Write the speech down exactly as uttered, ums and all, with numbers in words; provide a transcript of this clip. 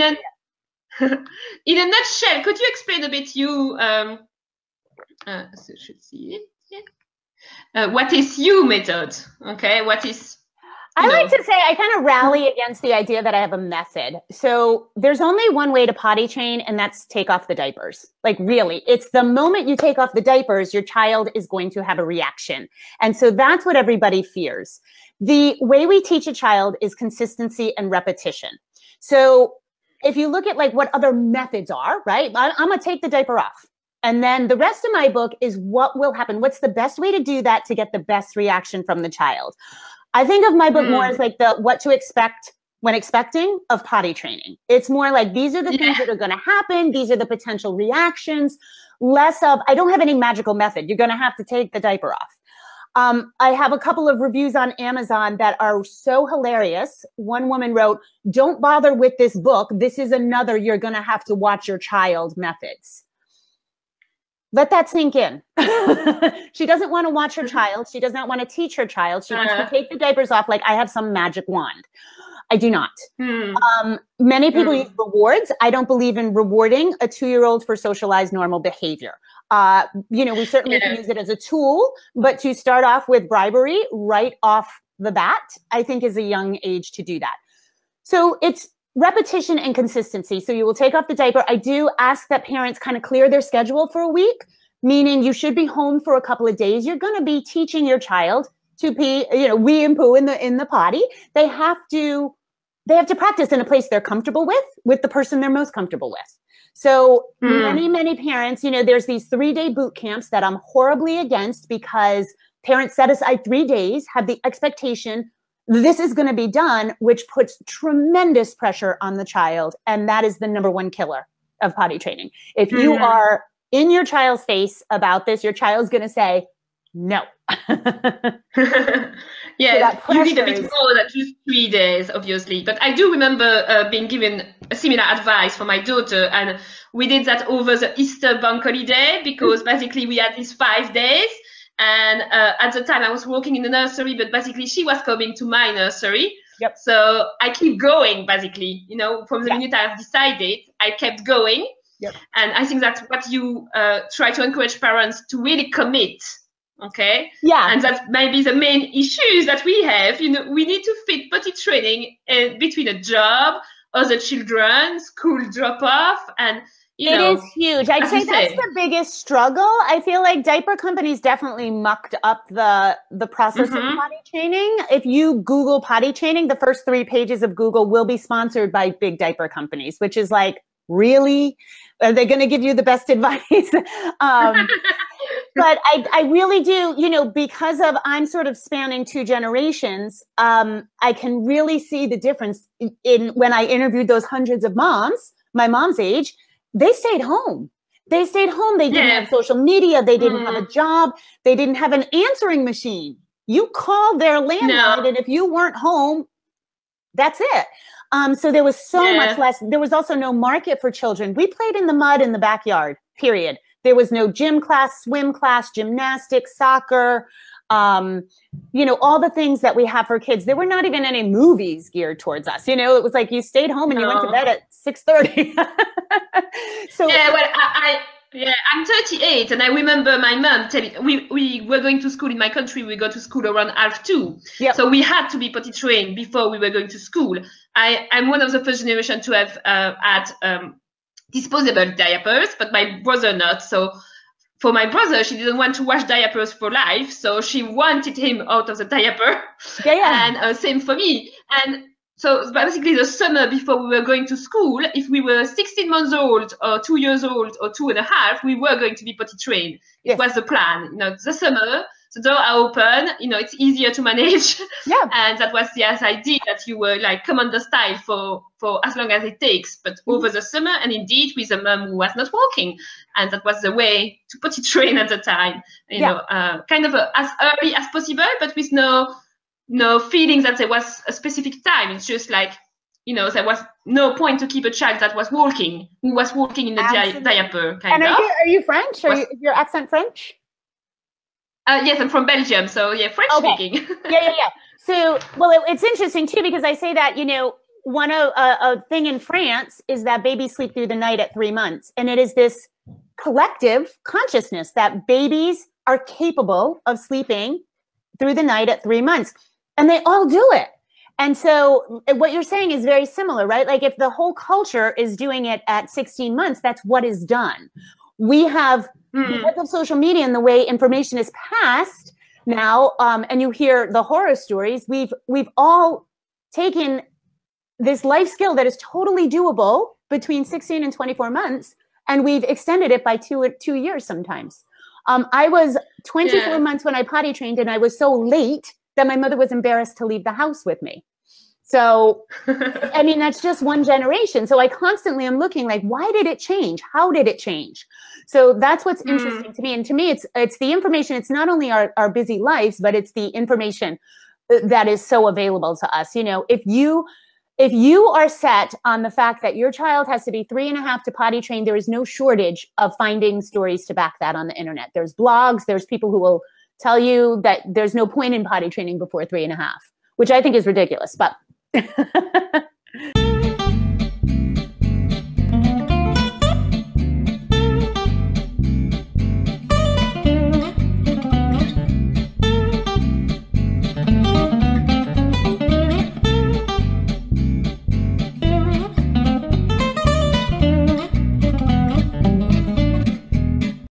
in a in a nutshell, could you explain a bit you um uh, so should see it here. Uh, what is you method? Okay, what is I know. Like to say I kind of rally against the idea that I have a method. So there's only one way to potty train, and that's take off the diapers. Like, really, it's the moment you take off the diapers, your child is going to have a reaction. And so that's what everybody fears. The way we teach a child is consistency and repetition. So if you look at like what other methods are, right? I'm going to take the diaper off. And then the rest of my book is what will happen. What's the best way to do that to get the best reaction from the child? I think of my book more as like the what to expect when expecting of potty training. It's more like these are the things that are going to happen. These are the potential reactions. Less of, I don't have any magical method. You're going to have to take the diaper off. Um, I have a couple of reviews on Amazon that are so hilarious. One woman wrote, "Don't bother with this book. This is another you're going to have to watch your child methods." Let that sink in. She doesn't want to watch her child. She does not want to teach her child. She wants uh, to take the diapers off like I have some magic wand. I do not. Hmm. Um, many people hmm. use rewards. I don't believe in rewarding a two-year-old for socialized normal behavior. Uh, you know, we certainly yeah. can use it as a tool, but to start off with bribery right off the bat, I think is a young age to do that. So it's repetition and consistency. So you will take off the diaper. I do ask that parents kind of clear their schedule for a week, meaning you should be home for a couple of days. You're going to be teaching your child to pee, you know, wee and poo in the in the potty. They have to they have to practice in a place they're comfortable with, with the person they're most comfortable with. So mm. many, many parents, you know, there's these three-day boot camps that I'm horribly against because parents set aside three days, have the expectation this is going to be done, which puts tremendous pressure on the child. And that is the number one killer of potty training. If you mm-hmm. are in your child's face about this, your child's going to say, no. Yeah, so you need a bit more than just three days, obviously. But I do remember uh, being given similar advice for my daughter. And we did that over the Easter bank holiday because basically we had these five days. And uh, at the time I was working in the nursery, but basically she was coming to my nursery. Yep. So I keep going, basically, you know, from the yeah. minute I've decided, I kept going. Yep. And I think that's what you uh, try to encourage parents to really commit. Okay. Yeah. And that's maybe the main issues that we have. You know, we need to fit potty training uh, between a job, other children, school drop off, and You know, it is huge. I'd say that's the biggest struggle. I feel like diaper companies definitely mucked up the, the process mm-hmm. of potty training. If you Google potty training, the first three pages of Google will be sponsored by big diaper companies, which is like, really? Are they going to give you the best advice? um, but I, I really do, you know, because of I'm sort of spanning two generations, um, I can really see the difference in, in when I interviewed those hundreds of moms, my mom's age. They stayed home. They stayed home. They didn't yeah. have social media. They didn't mm. have a job. They didn't have an answering machine. You called their landline, no. and if you weren't home, that's it. Um, so there was so yeah. much less. There was also no market for children. We played in the mud in the backyard, period. There was no gym class, swim class, gymnastics, soccer, um, you know, all the things that we have for kids. There were not even any movies geared towards us. You know, it was like you stayed home and no. you went to bed at six thirty. So yeah, well, I, I yeah, I'm thirty-eight, and I remember my mom telling we we were going to school in my country. We go to school around half two, yep. so we had to be potty trained before we were going to school. I I'm one of the first generation to have uh, had um, disposable diapers, but my brother not. So for my brother, she didn't want to wash diapers for life, so she wanted him out of the diaper. Yeah, yeah. And uh, same for me. And so basically the summer before we were going to school, if we were sixteen months old or two years old or two and a half, we were going to be potty trained. It yes. was the plan. You know, the summer, the door are open, you know, it's easier to manage. Yeah. And that was the idea that you were like commander style for, for as long as it takes, but mm-hmm. over the summer, and indeed with a mom who was not working. And that was the way to potty train at the time, you yeah. know, uh, kind of a, as early as possible, but with no... no feeling that there was a specific time. It's just like, you know, there was no point to keep a child that was walking, who was walking in a di diaper. Kind and are, of. You, are you French? Was, are you, is your accent French? Uh, yes, I'm from Belgium, so yeah, French okay. speaking. yeah, yeah, yeah. So, well, it, it's interesting too, because I say that, you know, one a, a thing in France is that babies sleep through the night at three months. And it is this collective consciousness that babies are capable of sleeping through the night at three months. And they all do it. And so what you're saying is very similar, right? Like if the whole culture is doing it at sixteen months, that's what is done. We have, mm. because of social media and the way information is passed now, um, and you hear the horror stories, we've, we've all taken this life skill that is totally doable between sixteen and twenty-four months, and we've extended it by two, two years sometimes. Um, I was twenty-four yeah. months when I potty trained, and I was so late that my mother was embarrassed to leave the house with me. So, I mean, that's just one generation. So I constantly am looking like, why did it change? How did it change? So that's what's interesting mm. to me. And to me, it's it's the information. It's not only our, our busy lives, but it's the information that is so available to us. You know, if you, if you are set on the fact that your child has to be three and a half to potty train, there is no shortage of finding stories to back that on the internet. There's blogs, there's people who will tell you that there's no point in potty training before three and a half, which I think is ridiculous, but...